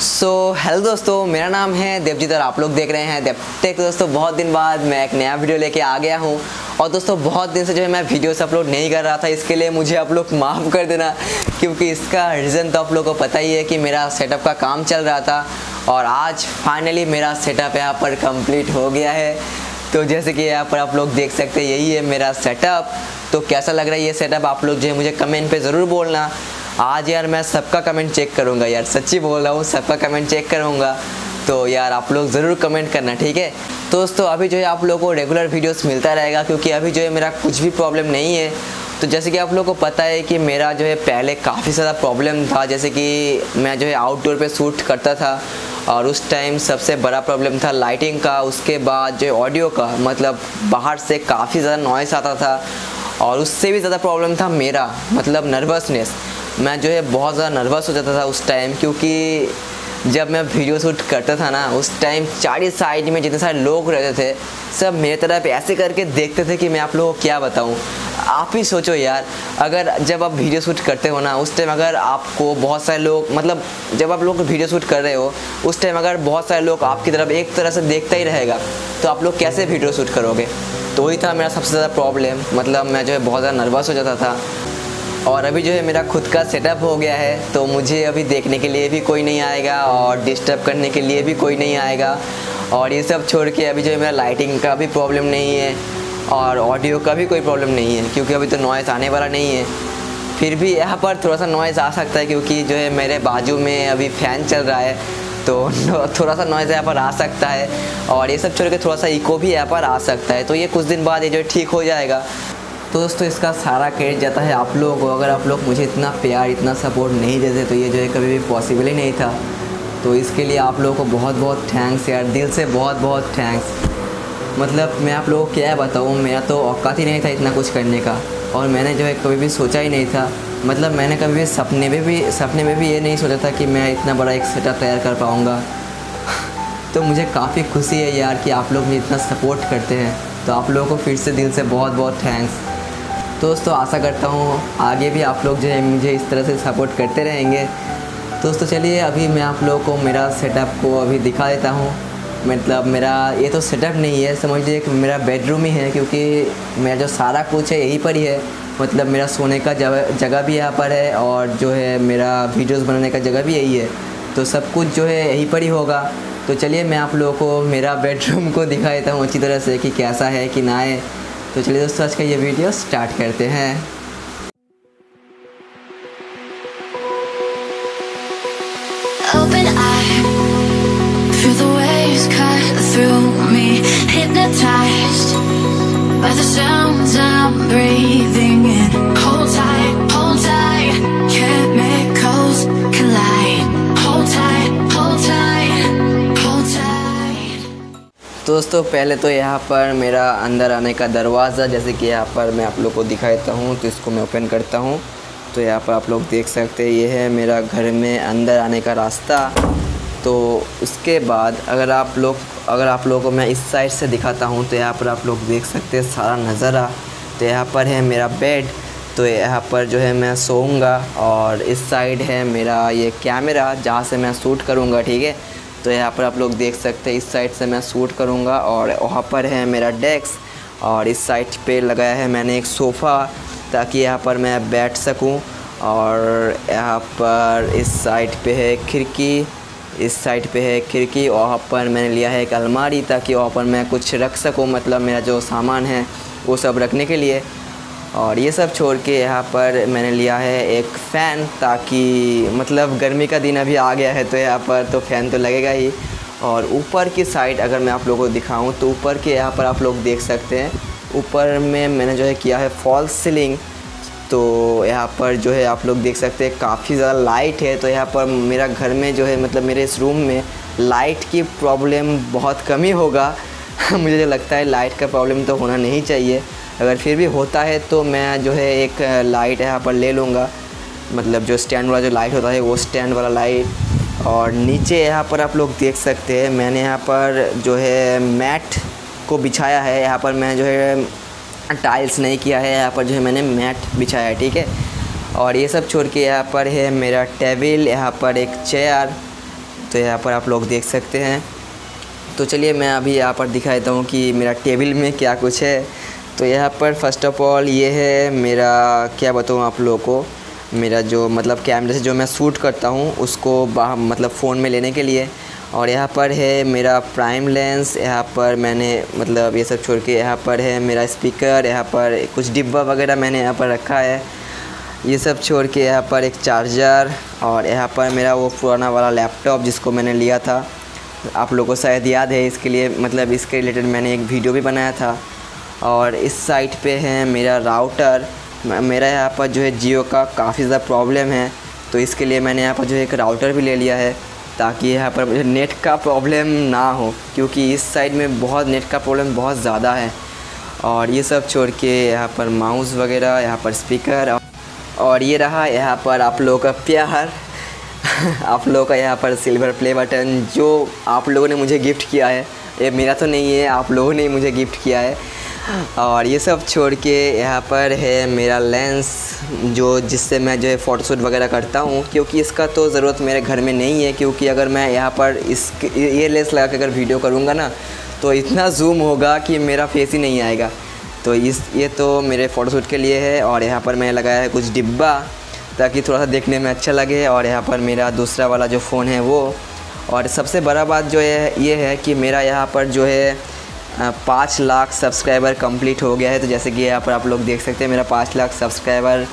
Hello दोस्तों, मेरा नाम है देवजीत और आप लोग देख रहे हैं DebTech। दोस्तों बहुत दिन बाद मैं एक नया वीडियो लेके आ गया हूँ। और दोस्तों बहुत दिन से जो है मैं वीडियोस अपलोड नहीं कर रहा था, इसके लिए मुझे आप लोग माफ़ कर देना, क्योंकि इसका रीज़न तो आप लोगों को पता ही है कि मेरा सेटअप का काम चल रहा था। और आज फाइनली मेरा सेटअप यहाँ पर कम्प्लीट हो गया है। तो जैसे कि यहाँ पर आप लोग देख सकते हैं, यही है मेरा सेटअप। तो कैसा लग रहा है ये सेटअप, आप लोग जो है मुझे कमेंट पे ज़रूर बोलना। आज यार मैं सबका कमेंट चेक करूँगा, यार सच्ची बोल रहा हूँ, सबका कमेंट चेक करूँगा। तो यार आप लोग ज़रूर कमेंट करना, ठीक है। तो दोस्तों अभी जो है आप लोगों को रेगुलर वीडियोस मिलता रहेगा, क्योंकि अभी जो है मेरा कुछ भी प्रॉब्लम नहीं है। तो जैसे कि आप लोगों को पता है कि मेरा जो है पहले काफ़ी ज़्यादा प्रॉब्लम था, जैसे कि मैं जो है आउटडोर पर शूट करता था और उस टाइम सबसे बड़ा प्रॉब्लम था लाइटिंग का, उसके बाद जो ऑडियो का, मतलब बाहर से काफ़ी ज़्यादा नॉइस आता था। और उससे भी ज़्यादा प्रॉब्लम था मेरा, मतलब नर्वसनेस। मैं जो है बहुत ज़्यादा नर्वस हो जाता था उस टाइम, क्योंकि जब मैं वीडियो शूट करता था ना, उस टाइम चारों साइड में जितने सारे लोग रहते थे, सब मेरे तरफ ऐसे करके देखते थे कि मैं आप लोगों को क्या बताऊं। आप ही सोचो यार, अगर जब आप वीडियो शूट करते हो ना, उस टाइम अगर आपको बहुत सारे लोग, मतलब जब आप लोग वीडियो शूट कर रहे हो उस टाइम अगर बहुत सारे लोग आपकी तरफ एक तरह से देखता ही रहेगा, तो आप लोग कैसे वीडियो शूट करोगे। तो वही था मेरा सबसे ज़्यादा प्रॉब्लम, मतलब मैं जो है बहुत ज़्यादा नर्वस हो जाता था। और अभी जो है मेरा खुद का सेटअप हो गया है, तो मुझे अभी देखने के लिए भी कोई नहीं आएगा और डिस्टर्ब करने के लिए भी कोई नहीं आएगा। और ये सब छोड़ के अभी जो है मेरा लाइटिंग का भी प्रॉब्लम नहीं है और ऑडियो का भी कोई प्रॉब्लम नहीं है, क्योंकि अभी तो नॉइस आने वाला नहीं है। फिर भी यहाँ पर थोड़ा सा नॉइस आ सकता है, क्योंकि जो है मेरे बाजू में अभी फ़ैन चल रहा है, तो थोड़ा सा नॉइज़ यहाँ पर आ सकता है। और ये सब छोड़ के थोड़ा सा इको भी यहाँ पर आ सकता है। तो ये कुछ दिन बाद ये जो है ठीक हो जाएगा। तो दोस्तों इसका सारा क्रेडिट जाता है आप लोगों को। अगर आप लोग मुझे इतना प्यार, इतना सपोर्ट नहीं देते, तो ये जो है कभी भी पॉसिबल ही नहीं था। तो इसके लिए आप लोगों को बहुत बहुत थैंक्स यार, दिल से बहुत बहुत थैंक्स। मतलब मैं आप लोगों को क्या बताऊँ, मेरा तो औकात ही नहीं था इतना कुछ करने का। और मैंने जो है कभी भी सोचा ही नहीं था, मतलब मैंने कभी भी सपने में भी ये नहीं सोचा था कि मैं इतना बड़ा एक सेटअप तैयार कर पाऊँगा। तो मुझे काफ़ी खुशी है यार कि आप लोग मुझे इतना सपोर्ट करते हैं। तो आप लोगों को फिर से दिल से बहुत बहुत थैंक्स। तो दोस्तों आशा करता हूँ आगे भी आप लोग जो है मुझे इस तरह से सपोर्ट करते रहेंगे। दोस्तों चलिए अभी मैं आप लोगों को मेरा सेटअप को अभी दिखा देता हूँ। मतलब मेरा ये तो सेटअप नहीं है, समझ लीजिए कि मेरा बेडरूम ही है, क्योंकि मेरा जो सारा कुछ है यहीं पर ही है। मतलब मेरा सोने का जगह भी यहाँ पर है, और जो है मेरा वीडियोस बनाने का जगह भी यही है। तो सब कुछ जो है यहीं पर ही होगा। तो चलिए मैं आप लोगों को मेरा बेडरूम को दिखा देता हूँ अच्छी तरह से कि कैसा है कि ना है। तो चलिए दोस्तों आज का ये वीडियो स्टार्ट करते हैं। Open eye, feel the waves cut through me, hypnotized by the sounds I'm breathing in. Hold tight, chemicals collide. Hold tight, hold tight. दोस्तों पहले तो यहाँ पर मेरा अंदर आने का दरवाज़ा, जैसे कि यहाँ पर मैं आप लोग को दिखा देता हूँ, तो इसको मैं ओपन करता हूँ। तो यहाँ पर आप लोग देख सकते हैं, ये है मेरा घर में अंदर आने का रास्ता। तो उसके बाद अगर आप लोगों को मैं इस साइड से दिखाता हूँ, तो यहाँ पर आप लोग देख सकते हैं सारा नज़ारा। तो यहाँ पर है मेरा बेड, तो यहाँ पर जो है मैं सोऊंगा। और इस साइड है मेरा ये कैमरा, जहाँ से मैं शूट करूँगा, ठीक है। तो यहाँ पर आप लोग देख सकते हैं, इस साइड से मैं शूट करूँगा। और वहाँ पर है मेरा डेस्क, और इस साइड पे लगाया है मैंने एक सोफ़ा, ताकि यहाँ पर मैं बैठ सकूँ। और यहाँ पर इस साइड पे है खिड़की, इस साइड पे है खिड़की। वहाँ पर मैंने लिया है एक अलमारी, ताकि वहाँ पर मैं कुछ रख सकूँ, मतलब मेरा जो सामान है वो सब रखने के लिए। और ये सब छोड़ के यहाँ पर मैंने लिया है एक फ़ैन, ताकि मतलब गर्मी का दिन अभी आ गया है, तो यहाँ पर तो फ़ैन तो लगेगा ही। और ऊपर की साइड अगर मैं आप लोगों को दिखाऊं, तो ऊपर के यहाँ पर आप लोग देख सकते हैं, ऊपर में मैंने जो है किया है फॉल्स सीलिंग। तो यहाँ पर जो है आप लोग देख सकते हैं काफ़ी ज़्यादा लाइट है। तो यहाँ पर मेरा घर में जो है, मतलब मेरे इस रूम में लाइट की प्रॉब्लम बहुत कम ही होगा। मुझे जो लगता है लाइट का प्रॉब्लम तो होना नहीं चाहिए, अगर फिर भी होता है तो मैं जो है एक लाइट यहाँ पर ले लूँगा, मतलब जो स्टैंड वाला जो लाइट होता है वो स्टैंड वाला लाइट। और नीचे यहाँ पर आप लोग देख सकते हैं, मैंने यहाँ पर जो है मैट को बिछाया है। यहाँ पर मैं जो है टाइल्स नहीं किया है, यहाँ पर जो है मैंने मैट बिछाया है, ठीक है। और ये सब छोड़ के यहाँ पर है मेरा टेबल, यहाँ पर एक चेयर, तो यहाँ पर आप लोग देख सकते हैं। तो चलिए मैं अभी यहाँ पर दिखा देता हूँ कि मेरा टेबल में क्या कुछ है। तो यहाँ पर फ़र्स्ट ऑफ ऑल ये है मेरा, क्या बताऊँ आप लोगों को, मेरा जो मतलब कैमरे से जो मैं शूट करता हूँ उसको मतलब फ़ोन में लेने के लिए। और यहाँ पर है मेरा प्राइम लेंस, यहाँ पर मैंने मतलब ये सब छोड़ के यहाँ पर है मेरा स्पीकर, यहाँ पर कुछ डिब्बा वगैरह मैंने यहाँ पर रखा है, ये सब छोड़ के यहाँ पर एक चार्जर, और यहाँ पर मेरा वो पुराना वाला लैपटॉप जिसको मैंने लिया था, आप लोगों को शायद याद है, इसके लिए मतलब इसके रिलेटेड मैंने एक वीडियो भी बनाया था। और इस साइड पे है मेरा राउटर। मेरा यहाँ पर जो है जियो का काफ़ी ज़्यादा प्रॉब्लम है, तो इसके लिए मैंने यहाँ पर जो है एक राउटर भी ले लिया है ताकि यहाँ पर मुझे नेट का प्रॉब्लम ना हो, क्योंकि इस साइड में बहुत नेट का प्रॉब्लम बहुत ज़्यादा है। और ये सब छोड़ के यहाँ पर माउस वगैरह, यहाँ पर स्पीकर, और ये रहा यहाँ पर आप लोगों का प्यार आप लोगों का यहाँ पर सिल्वर प्ले बटन जो आप लोगों ने मुझे गिफ्ट किया है। ये मेरा तो नहीं है, आप लोगों ने मुझे गिफ्ट किया है। और ये सब छोड़ के यहाँ पर है मेरा लेंस जो जिससे मैं जो है फ़ोटोशूट वगैरह करता हूँ, क्योंकि इसका तो ज़रूरत मेरे घर में नहीं है, क्योंकि अगर मैं यहाँ पर इस ये लेंस लगा के अगर वीडियो करूँगा ना तो इतना जूम होगा कि मेरा फेस ही नहीं आएगा। तो ये तो मेरे फ़ोटोशूट के लिए है। और यहाँ पर मैंने लगाया है कुछ डिब्बा ताकि थोड़ा सा देखने में अच्छा लगे। और यहाँ पर मेरा दूसरा वाला जो फ़ोन है वो। और सबसे बड़ा बात जो है ये है कि मेरा यहाँ पर जो है 5 लाख सब्सक्राइबर कंप्लीट हो गया है। तो जैसे कि यहाँ पर आप लोग देख सकते हैं मेरा 5 लाख सब्सक्राइबर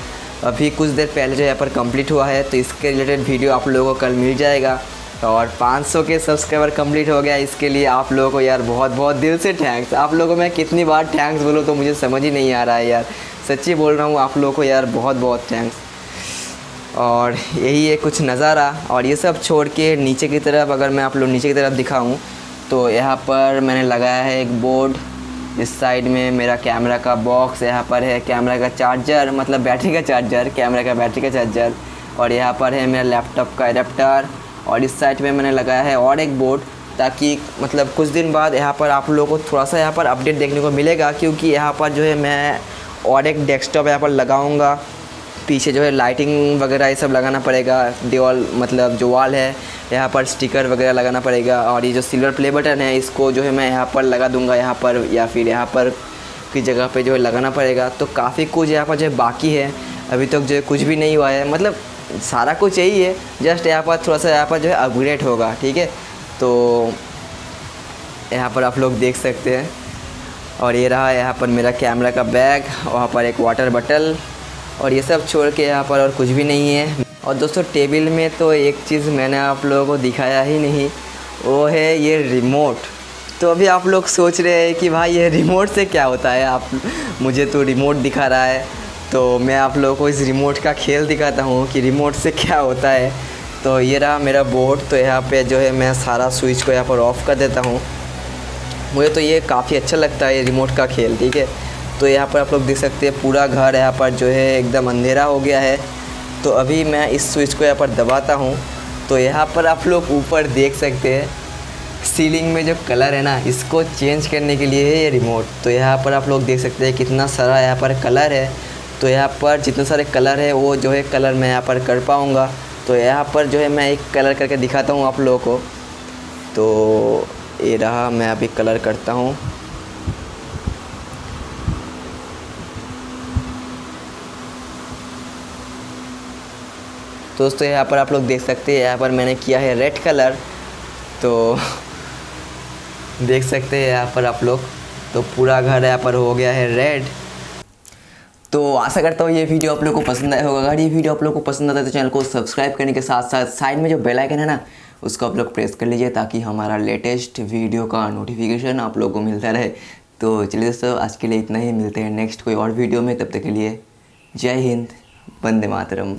अभी कुछ देर पहले जो यहाँ पर कंप्लीट हुआ है, तो इसके रिलेटेड वीडियो आप लोगों को कल मिल जाएगा। और 500 के सब्सक्राइबर कंप्लीट हो गया, इसके लिए आप लोगों को यार बहुत बहुत दिल से थैंक्स। आप लोगों को मैं कितनी बार थैंक्स बोलूँ तो मुझे समझ ही नहीं आ रहा है यार, सच्ची बोल रहा हूँ, आप लोगों को यार बहुत बहुत थैंक्स। और यही है कुछ नज़ारा। और ये सब छोड़ के नीचे की तरफ, अगर मैं आप लोग नीचे की तरफ दिखाऊँ तो यहाँ पर मैंने लगाया है एक बोर्ड, इस साइड में मेरा कैमरा का बॉक्स, यहाँ पर है कैमरा का चार्जर, मतलब बैटरी का चार्जर, कैमरा का बैटरी का चार्जर। और यहाँ पर है मेरा लैपटॉप का एडाप्टर। और इस साइड में मैंने लगाया है और एक बोर्ड, ताकि मतलब कुछ दिन बाद यहाँ पर आप लोगों को थोड़ा सा यहाँ पर अपडेट देखने को मिलेगा, क्योंकि यहाँ पर जो है मैं और एक डेस्कटॉप यहाँ पर लगाऊँगा। पीछे जो है लाइटिंग वगैरह ये सब लगाना पड़ेगा, दीवाल मतलब जो वॉल है यहाँ पर स्टिकर वगैरह लगाना पड़ेगा। और ये जो सिल्वर प्ले बटन है इसको जो है मैं यहाँ पर लगा दूंगा, यहाँ पर या फिर यहाँ पर की जगह पे जो है लगाना पड़ेगा। तो काफ़ी कुछ यहाँ पर जो है बाकी है, अभी तक जो है कुछ भी नहीं हुआ है, मतलब सारा कुछ यही है, जस्ट यहाँ पर थोड़ा सा यहाँ पर जो है अपग्रेड होगा, ठीक है। तो यहाँ पर आप लोग देख सकते हैं। और ये रहा यहाँ पर मेरा कैमरा का बैग, वहाँ पर एक वाटर बॉटल, और ये सब छोड़ के यहाँ पर और कुछ भी नहीं है। और दोस्तों टेबल में तो एक चीज़ मैंने आप लोगों को दिखाया ही नहीं, वो है ये रिमोट। तो अभी आप लोग सोच रहे हैं कि भाई ये रिमोट से क्या होता है, आप मुझे तो रिमोट दिखा रहा है, तो मैं आप लोगों को इस रिमोट का खेल दिखाता हूँ कि रिमोट से क्या होता है। तो ये रहा मेरा बोर्ड, तो यहाँ पे जो है मैं सारा स्विच को यहाँ पर ऑफ़ कर देता हूँ। मुझे तो ये काफ़ी अच्छा लगता है ये रिमोट का खेल, ठीक है। तो यहाँ पर आप लोग देख सकते हैं पूरा घर यहाँ पर जो है एकदम अंधेरा हो गया है। तो अभी मैं इस स्विच को यहाँ पर दबाता हूँ, तो यहाँ पर आप लोग ऊपर देख सकते हैं सीलिंग में जो कलर है ना, इसको चेंज करने के लिए है ये रिमोट। तो यहाँ पर आप लोग देख सकते हैं कितना सारा यहाँ पर कलर है। तो यहाँ पर जितने सारे कलर है वो जो है कलर मैं यहाँ पर कर पाऊँगा। तो यहाँ पर जो है मैं एक कलर करके दिखाता हूँ आप लोगों को। तो ये रहा, मैं अभी कलर करता हूँ। दोस्तों यहाँ पर आप लोग देख सकते हैं यहाँ पर मैंने किया है रेड कलर, तो देख सकते हैं यहाँ पर आप लोग। तो पूरा घर यहाँ पर हो गया है रेड। तो आशा करता हूँ ये वीडियो आप लोग को पसंद आया होगा। अगर ये वीडियो आप लोग को पसंद आता है तो चैनल को सब्सक्राइब करने के साथ साथ साइड में जो बेल आइकन है ना उसको आप लोग प्रेस कर लीजिए, ताकि हमारा लेटेस्ट वीडियो का नोटिफिकेशन आप लोगों को मिलता रहे। तो चलिए दोस्तों आज के लिए इतना ही, मिलते हैं नेक्स्ट कोई और वीडियो में, तब तक के लिए जय हिंद, वंदे मातरम।